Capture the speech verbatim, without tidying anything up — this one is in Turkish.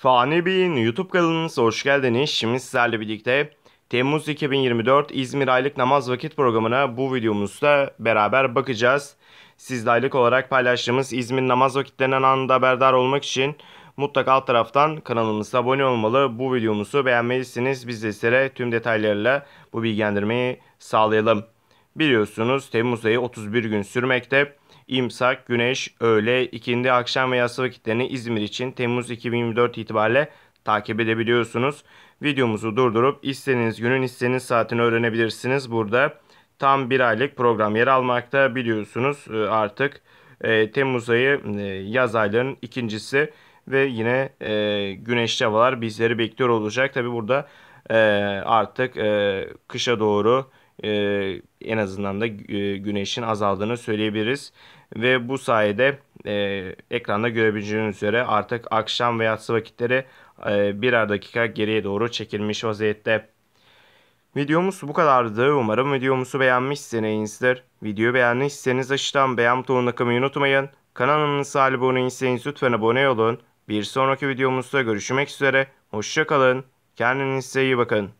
Fani Bey'in YouTube kanalınıza hoş geldiniz. Şimdi sizlerle birlikte Temmuz iki bin yirmi dört İzmir aylık namaz vakit programına bu videomuzda beraber bakacağız. Siz de aylık olarak paylaştığımız İzmir namaz vakitlerinden anında haberdar olmak için mutlaka alt taraftan kanalımıza abone olmalı. Bu videomuzu beğenmelisiniz. Biz de sizlere tüm detaylarıyla bu bilgilendirmeyi sağlayalım. Biliyorsunuz Temmuz ayı otuz bir gün sürmekte. İmsak, güneş, öğle, ikindi, akşam ve yatsı vakitlerini İzmir için Temmuz iki bin yirmi dört itibariyle takip edebiliyorsunuz. Videomuzu durdurup istediğiniz günün istediğiniz saatini öğrenebilirsiniz. Burada tam bir aylık program yer almakta, biliyorsunuz artık e, Temmuz ayı e, yaz aylarının ikincisi ve yine e, güneşli havalar bizleri bekliyor olacak. Tabi burada e, artık e, kışa doğru Ee, en azından da güneşin azaldığını söyleyebiliriz. Ve bu sayede e, ekranda görebileceğiniz üzere artık akşam ve yatsı vakitleri e, birer dakika geriye doğru çekilmiş vaziyette. Videomuz bu kadardı. Umarım videomuzu beğenmişsinizdir. Videoyu beğendiyseniz aşağıdan beğen butonuna basmayı unutmayın. Kanalımıza abone değilseniz lütfen abone olun. Bir sonraki videomuzda görüşmek üzere. Hoşça kalın. Kendinize iyi bakın.